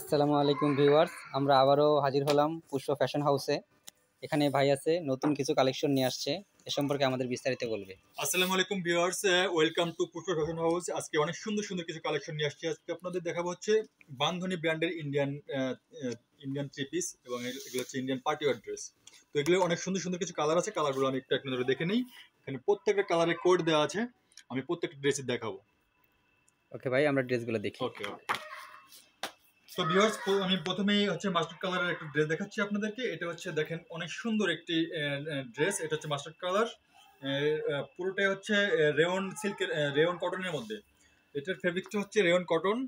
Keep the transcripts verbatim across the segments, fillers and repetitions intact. আসসালামু আলাইকুম ভিউয়ার্স, আমরা আবারও হাজির হলাম পুষ্প ফ্যাশন হাউসে। এখানে ভাই আছে, নতুন কিছু কালেকশন নিয়ে আসছে, এ সম্পর্কে আমাদের বিস্তারিত বলবে। আসসালামু আলাইকুম viewers, welcome to Pushpa fashion house. আজকে অনেক সুন্দর সুন্দর কিছু কালেকশন নিয়ে আসছে। আজকে আপনাদের দেখাবো হচ্ছে বান্ধনি ব্র্যান্ডের ইন্ডিয়ান ইন্ডিয়ান থ্রি পিস এবং এগুলো হচ্ছে ইন্ডিয়ান পার্টি ওয়্যার ড্রেস। তো এগুলো অনেক সুন্দর সুন্দর কিছু কালার আছে, কালারগুলো আমি একটু একটু দেখে নিই। এখানে প্রত্যেকটা কালারে কোড দেওয়া আছে, আমি প্রত্যেকটা ড্রেসে দেখাবো। ওকে ভাই, আমরা ড্রেসগুলো দেখি। ওকে ওকে, তো ভিউয়ার্স আমি প্রথমেই হচ্ছে মাস্টার্ড কালারের একটা ড্রেস দেখাচ্ছি আপনাদেরকে। এটা হচ্ছে দেখেন অনেক সুন্দর একটি ড্রেস, এটা হচ্ছে মাস্টার্ড কালার, পুরোটাই হচ্ছে রেয়ন সিল্কের রেয়ন কটনের মধ্যে। এটার ফেব্রিকটা হচ্ছে রেয়ন কটন,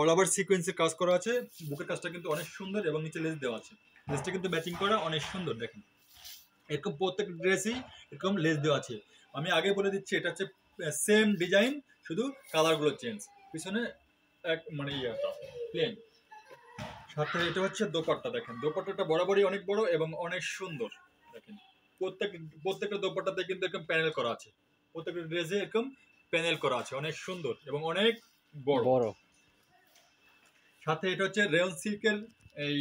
অল ওভার সিকোয়েন্সের কাজ করা আছে, বুকের কাজটা কিন্তু অনেক সুন্দর এবং নিচে লেস দেওয়া আছে। লেসটা কিন্তু ম্যাচিং করা অনেক সুন্দর, দেখেন এরকম প্রত্যেক ড্রেসই এরকম লেস দেওয়া আছে। আমি আগে বলে দিচ্ছি, এটা হচ্ছে সেম ডিজাইন, শুধু কালারগুলো চেঞ্জ। পিছনে এক মানে ইয়েটা প্লেন, সাথে এটা হচ্ছে দোপাট্টা, দেখেন দোপাট্টাটা বরাবরই অনেক বড় এবং অনেক সুন্দর। দেখেন প্রত্যেক প্রত্যেকটা দোপাট্টাতে কিন্তু এরকম প্যানেল করা আছে, প্রত্যেকটা ড্রেসে এরকম প্যানেল করা আছে, অনেক সুন্দর এবং অনেক বড় বড়। সাথে এটা হচ্ছে রেয়ন সিল্কের এই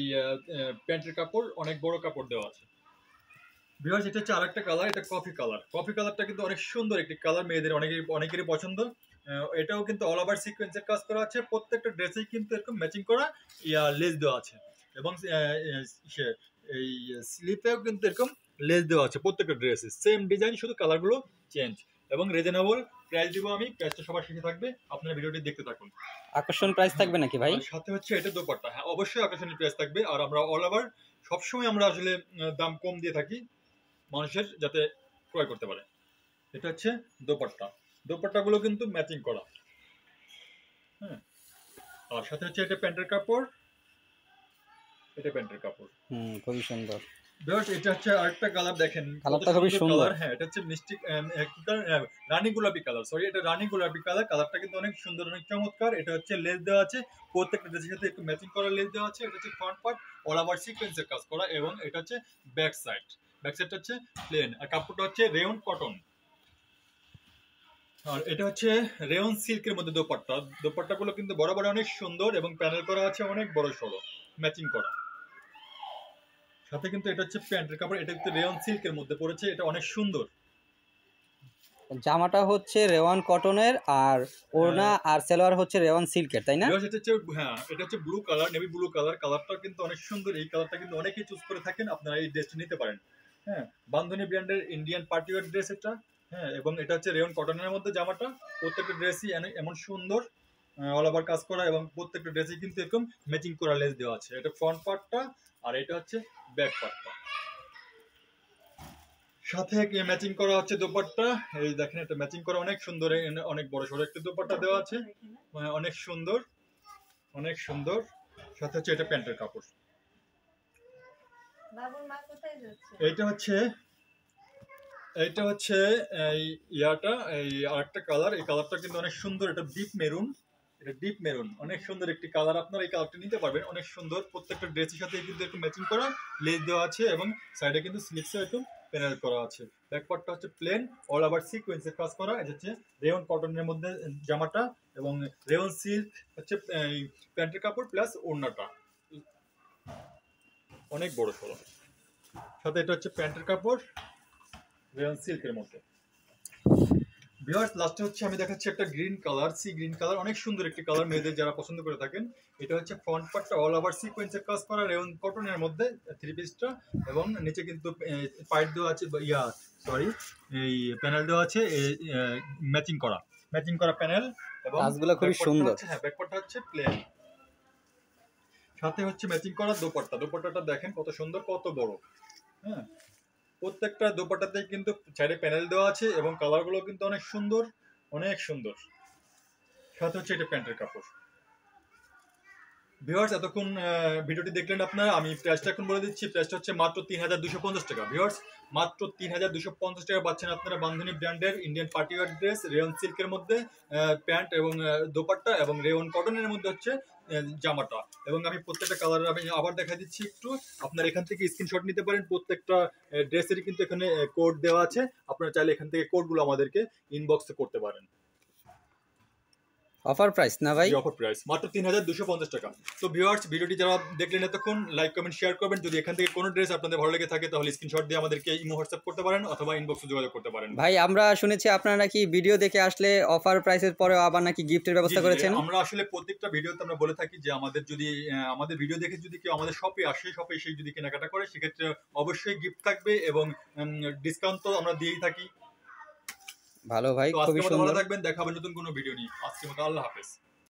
প্যান্টের কাপড়, অনেক বড় কাপড় দেওয়া আছে। ভিউয়ার্স এটা হচ্ছে আরেকটা কালার, এটা কফি কালার। কফি কালারটা কিন্তু অনেক সুন্দর একটি কালার, মেয়েদের অনেকের অনেকেরই পছন্দ। এটাও কিন্তু অল ওভার সিকোয়েন্সের কাজ করা আছে, প্রত্যেকটা ড্রেসেই কিন্তু এরকম ম্যাচিং করা ইয়া লেস দেওয়া আছে এবং এই স্লিপেও কিন্তু এরকম লেস দেওয়া আছে। প্রত্যেকটা ড্রেসে সেম ডিজাইন, শুধু কালারগুলো চেঞ্জ এবং রিজনেবল প্রাইস দিব আমি। প্রাইসটা সবার সাথে থাকবে, আপনারা ভিডিওটি দেখতে থাকুন। আকর্ষণ প্রাইস থাকবে নাকি ভাই? সাথে হচ্ছে এটা দোপাট্টা, হ্যাঁ অবশ্যই আকর্ষণীয় প্রাইস থাকবে। আর আমরা অল ওভার সবসময় আমরা আসলে দাম কম দিয়ে থাকি মানুষের, যাতে ক্রয় করতে পারে। এটা হচ্ছে দোপাট্টা, দোপাট্টাগুলো কিন্তু ম্যাচিং করা। হ্যাঁ, আর সাথে হচ্ছে এটা প্যান্টের কাপড়, এটা প্যান্টের কাপড়, হুম খুবই সুন্দর। বেশ এটা হচ্ছে আরেকটা কালার, দেখেন কালারটা খুবই সুন্দর। হ্যাঁ এটা হচ্ছে মিষ্টি কি কালার, রানী গোলাপি কালার, সরি এটা রানী গোলাপি কালার। কালারটা কিন্তু অনেক সুন্দর, অনেক চমৎকার। এটা হচ্ছে লেস দেওয়া আছে, প্রত্যেকটা ড্রেসের সাথে একটু ম্যাচিং করা লেস দেওয়া আছে। এটা হচ্ছে ফ্রন্ট পার্ট অল ওভার সিকোয়েন্সের কাজ করা এবং এটা হচ্ছে ব্যাক সাইড। ব্যাক সাইডটা হচ্ছে প্লেন আর কাপড়টা হচ্ছে রেয়ন কটন। আর এটা হচ্ছে রেয়ন সিল্কের মধ্যে দোপাট্টা, দোপাট্টাগুলো কিন্তু বড় বড় অনেক সুন্দর এবং প্যানেল করা আছে, অনেক বড় সড়ো ম্যাচিং করা। সাথে কিন্তু এটা হচ্ছে প্যান্টের কাপড়, এটা কিন্তু রেয়ন সিল্কের মধ্যে পড়েছে, এটা অনেক সুন্দর। জামাটা হচ্ছে রেয়ন কটনের আর ওড়না আর সালোয়ার হচ্ছে রেয়ন সিল্কের, তাই না? এটা হচ্ছে হ্যাঁ এটা হচ্ছে blue colour, navy blue colour. কালারটা কিন্তু অনেক সুন্দর, এই কালারটা কিন্তু অনেকেই চুজ করে থাকেন, আপনারা এই ড্রেসটা নিতে পারেন। হ্যাঁ বান্ধনি ব্র্যান্ডের ইন্ডিয়ান পার্টি ওয়্যার ড্রেস এটা, হ্যাঁ এবং এটা হচ্ছে রেয়ন কটনের মধ্যে জামাটা। প্রত্যেকটা ড্রেসই এমন সুন্দর অল ওভার কাজ করা এবং প্রত্যেকটা ড্রেসই কিন্তু এরকম ম্যাচিং করা লেস দেওয়া আছে। এটা ফ্রন্ট পার্টটা আর এটা হচ্ছে ব্যাক পার্টটা। সাথে ম্যাচিং করা হচ্ছে দোপাট্টা, এই দেখেন এটা ম্যাচিং করা অনেক সুন্দর, অনেক বড় সড়ো একটা দোপাট্টা দেওয়া আছে, অনেক সুন্দর অনেক সুন্দর। সাথে হচ্ছে এটা প্যান্টের কাপড়, এইটা হচ্ছে এইটা হচ্ছে এই ইয়াটা এই আরেকটা কালার। এই কালারটা কিন্তু অনেক সুন্দর, এটা ডিপ মেরুন, এটা ডিপ মেরুন অনেক সুন্দর একটি কালার। আপনারা এই কালারটা নিতে পারবেন, অনেক সুন্দর। প্রত্যেকটা ড্রেসের সাথে কিন্তু একটু ম্যাচিং করা লেস দেওয়া আছে এবং সাইডে কিন্তু স্লিপসে একটু প্যানেল করা আছে। ব্যাকপার্টটা হচ্ছে প্লেন অল ওভার সিকোয়েন্সের কাজ করা। এটা হচ্ছে রেয়ন কটনের মধ্যে জামাটা এবং রেয়ন সিল্ক হচ্ছে প্যান্টের কাপড় প্লাস ওড়নাটা, অনেক বড় সড়ো। সাথে এটা হচ্ছে প্যান্টের কাপড় রেয়ন সিল্কের মধ্যে। ভিউয়ার্স লাস্টে হচ্ছে আমি দেখাচ্ছি একটা green colour, sea green colour, অনেক সুন্দর একটি কালার, মেয়েদের যারা পছন্দ করে থাকেন। এটা হচ্ছে ফ্রন্ট পার্টটা অল ওভার সিকোয়েন্সের কাজ করা রেয়ন কটনের মধ্যে থ্রি পিসটা এবং নিচে কিন্তু পাইট দেওয়া আছে, ইয়া সরি এই প্যানেল দেওয়া আছে ম্যাচিং করা, ম্যাচিং করা প্যানেল এবং কাজগুলো খুব সুন্দর। হ্যাঁ ব্যাক পার্টটা হচ্ছে প্লেন, সাথে হচ্ছে ম্যাচিং করা দোপাট্টা। দোপাট্টাটা দেখেন কত সুন্দর, কত বড়। হ্যাঁ প্রত্যেকটা দোপাট্টাতেই কিন্তু সাইডে প্যানেল দেওয়া আছে এবং কালারগুলো কিন্তু অনেক সুন্দর, অনেক সুন্দর। সাথে হচ্ছে এটা প্যান্টের কাপড়। ভিউয়ার্স এতক্ষণ ভিডিওটি দেখলেন আপনারা, আমি প্রাইসটা এখন বলে দিচ্ছি। প্রাইসটা হচ্ছে মাত্র তিন হাজার দুশো পঞ্চাশ টাকা। ভিউয়ার্স মাত্র তিন হাজার দুশো পঞ্চাশ টাকা পাচ্ছেন আপনারা বান্ধনি ব্র্যান্ডের Indian party wear dress, rayon সিল্কের মধ্যে প্যান্ট এবং দোপাট্টা এবং রেয়ন কটনের মধ্যে হচ্ছে জামাটা। এবং আমি প্রত্যেকটা কালার আমি আবার দেখা দিচ্ছি একটু, আপনারা এখান থেকে স্ক্রিনশট নিতে পারেন। প্রত্যেকটা ড্রেসেরই কিন্তু এখানে কোড দেওয়া আছে, আপনারা চাইলে এখান থেকে কোডগুলো আমাদেরকে ইনবক্সে করতে পারেন। অফার প্রাইস না ভাই অফার প্রাইস মাত্র তিন হাজার দুইশো পঞ্চাশ টাকা তো ভিউয়ার্স ভিডিওটি যারা দেখলেন এতক্ষণ লাইক কমেন্ট শেয়ার করবেন যদি এখান থেকে কোনো ড্রেস আপনাদের ভালো লেগে থাকে তাহলে স্ক্রিনশট দিয়ে আমাদেরকে ইমো WhatsApp করতে পারেন অথবা ইনবক্সে যোগাযোগ করতে পারেন ভাই আমরা শুনেছি আপনারা নাকি ভিডিও দেখে আসলে অফার প্রাইসের পরে আবার নাকি গিফটের ব্যবস্থা করেছেন আমরা আসলে প্রত্যেকটা ভিডিওতে আমরা বলে থাকি যে আমাদের যদি আমাদের ভিডিও দেখে যদি কেউ আমাদের শপে আসে শপে এসে যদি কেনাকাটা করে সেক্ষেত্রে অবশ্যই গিফট থাকবে এবং ডিসকাউন্ট তো আমরা দিয়েই থাকি ভালো ভাই খুবই সুন্দর থাকবেন দেখাবেন নতুন কোনো ভিডিও নিয়ে আজকে মত আল্লাহ হাফেজ